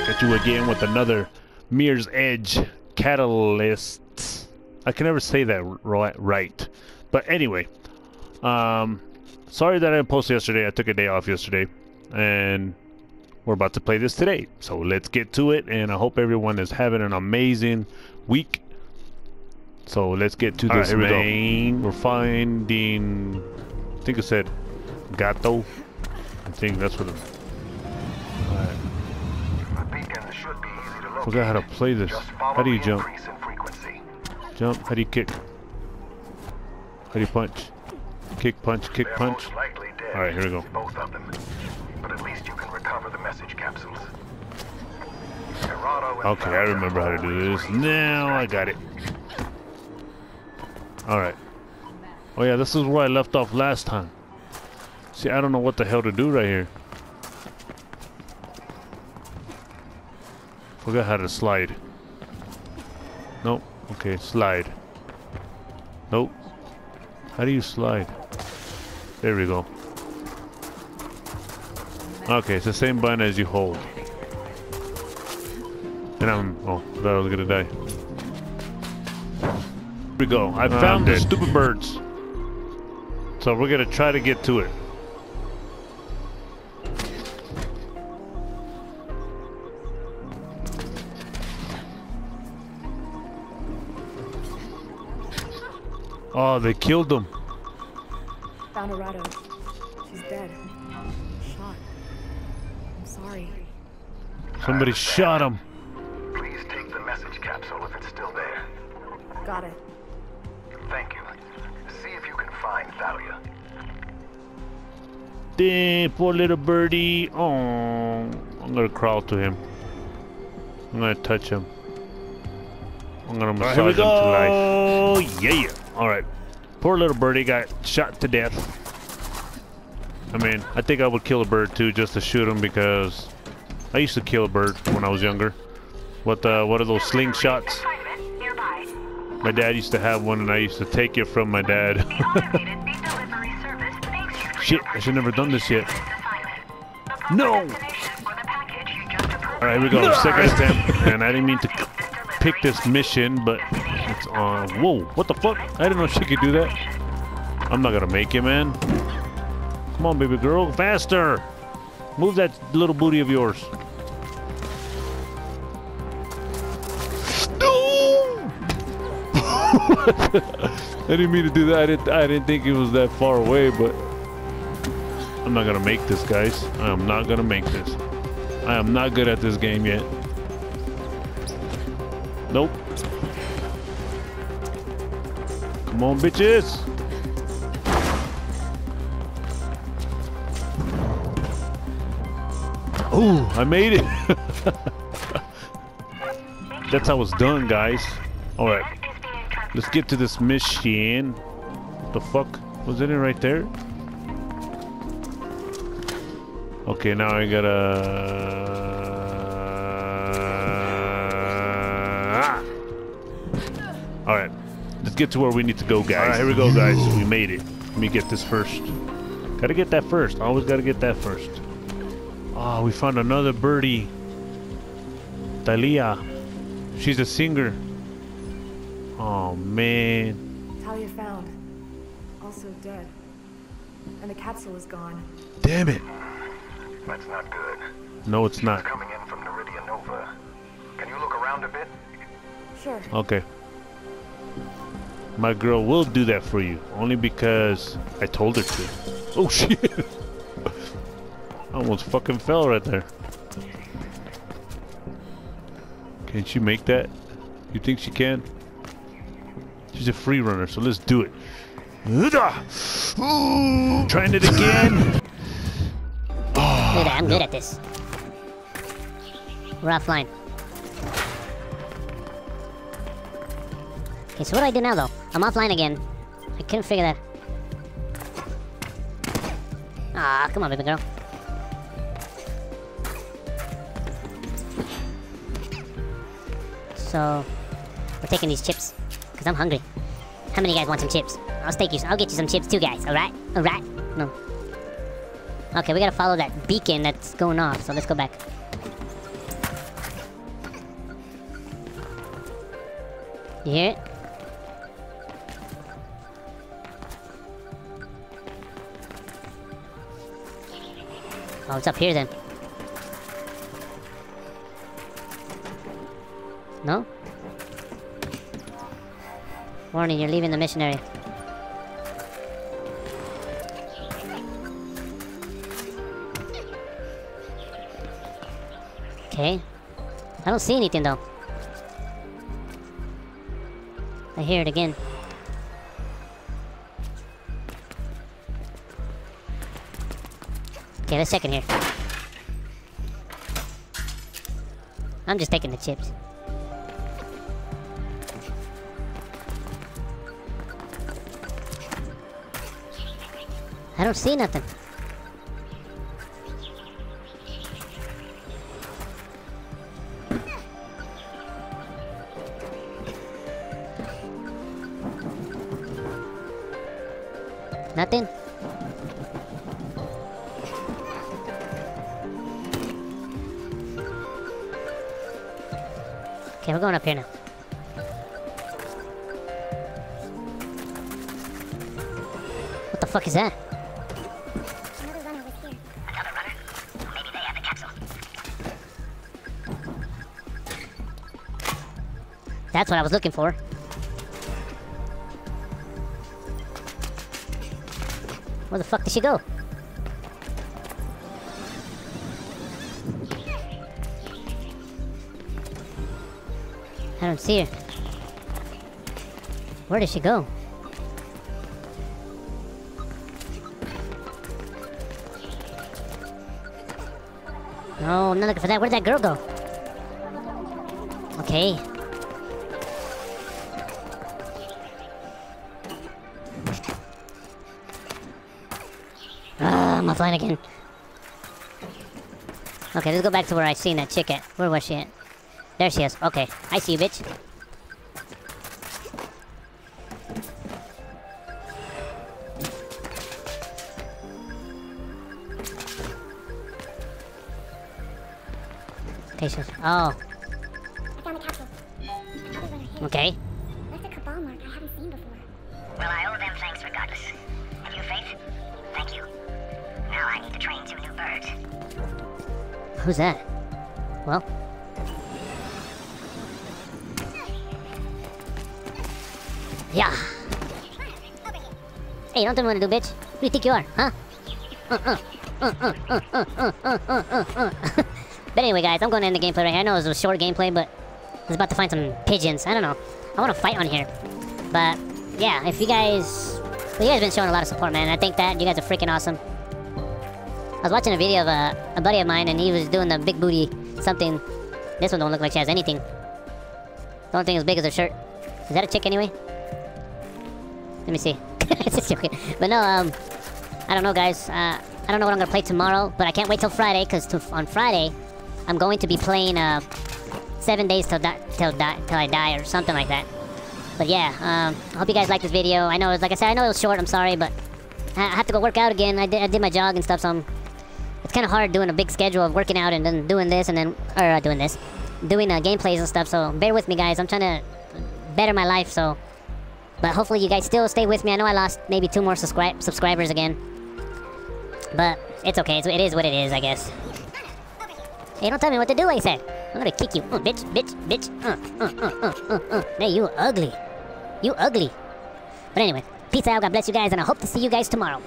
back at you again with another Mirror's Edge Catalyst. I can never say that right. But anyway, sorry that I didn't post yesterday. I took a day off yesterday, and we're about to play this today. So let's get to it, and I hope everyone is having an amazing week. So let's get to this main. We're finding, I think it said Gato. I think that's what it forgot how to play this. How do you jump? Jump, how do you kick? How do you punch? Kick, punch, kick, punch. Alright, here we go. Both of them. But at least you can recover the message capsules. Okay, I remember how to do this. Now I got it. Alright. Oh yeah, this is where I left off last time. See, I don't know what the hell to do right here. Forgot how to slide. Nope. Okay, slide. Nope. How do you slide? There we go. Okay, it's the same button as you hold. And I'm... oh, I thought I was gonna die. Here we go. I found the stupid birds. So we're gonna try to get to it. Oh, they killed him. Found Arado. She's dead. Shot. I'm sorry. Somebody shot him. Please take the message capsule if it's still there. Got it. Thank you. See if you can find Thalia. Damn, poor little birdie. Oh, I'm gonna crawl to him. I'm gonna touch him. I'm gonna massage him to life. Oh yeah. All right. Poor little birdie got shot to death. I mean, I think I would kill a bird too just to shoot him, because I used to kill a bird when I was younger. What are those slingshots? My dad used to have one, and I used to take it from my dad. Shit, I should have never done this yet. No! Alright, here we go. No! Second attempt. And I didn't mean to pick this mission, but it's on. Whoa, what the fuck? I didn't know she could do that. I'm not gonna make it, man. Come on, baby girl. Faster! Move that little booty of yours. I didn't mean to do that. I didn't think it was that far away, but I'm not gonna make this, guys. I am not gonna make this. I am not good at this game yet. Nope. Come on, bitches. Oh, I made it. That's how it's done, guys. All right. Let's get to this mission. What the fuck? Was it in right there? Okay, now I gotta... Alright. Let's get to where we need to go, guys. Alright, here we go, guys. We made it. Let me get this first. Gotta get that first. Always gotta get that first. Oh, we found another birdie. Thalia. She's a singer. Oh man. Talia found. Also dead. And the capsule is gone. Damn it. That's not good. No, it's not. She's coming in from Neridia Nova. Can you look around a bit? Sure. Okay. My girl will do that for you. Only because I told her to. Oh shit. I almost fucking fell right there. Can she make that? You think she can? She's a free runner, so let's do it. Trying it again. Dude, I'm good at this. We're offline. Okay, so what do I do now, though? I'm offline again. I couldn't figure that. Ah, come on, baby girl. So, we're taking these chips. I'm hungry. How many of you guys want some chips? I'll get you some chips too, guys. Alright? Alright? No. Okay, we gotta follow that beacon that's going off, so let's go back. Yeah. Oh, it's up here then. No? Warning, you're leaving the missionary. Okay. I don't see anything though. I hear it again. Okay, let's check in here. I'm just taking the chips. I don't see nothing. Nothing? Okay, we're going up here now. What the fuck is that? That's what I was looking for. Where the fuck did she go? I don't see her. Where did she go? No, I'm not looking for that. Where'd that girl go? Okay. I'm offline again. Okay, let's go back to where I seen that chick at. Where was she at? There she is. Okay, I see you, bitch. Okay, so... Oh. I found a capsule. Okay. That's a cabal mark I haven't seen before. Well, I owe them thanks regardless. Have you faith? Thank you. Now I need to train 2 new birds. Who's that? Well... Yeah! Hey, don't tell me what to do, bitch! Who do you think you are, huh? But anyway, guys, I'm going to end the gameplay right here. I know it was a short gameplay, but... I was about to find some pigeons. I don't know. I want to fight on here. But, yeah, if you guys... Well, you guys have been showing a lot of support, man. I think that you guys are freaking awesome. I was watching a video of a buddy of mine, and he was doing the big booty something. This one don't look like she has anything. The only thing as big as her shirt. Is that a chick anyway? Let me see. It's just joking. But no, I don't know, guys. I don't know what I'm gonna play tomorrow, but I can't wait till Friday, because on Friday, I'm going to be playing 7 Days Till I Die, or something like that. But yeah, I hope you guys like this video. I know, like I said, I know it was short, I'm sorry, but I have to go work out again. I did my jog and stuff, so it's kind of hard doing a big schedule of working out and then doing this, and then, doing gameplays and stuff, so bear with me, guys. I'm trying to better my life, so... But hopefully you guys still stay with me. I know I lost maybe 2 more subscribers again. But it's okay. It is what it is, I guess. Hey, don't tell me what to do, I said. I'm gonna kick you. Bitch, bitch, bitch. Hey, you ugly. You ugly. But anyway, peace out. God bless you guys, and I hope to see you guys tomorrow.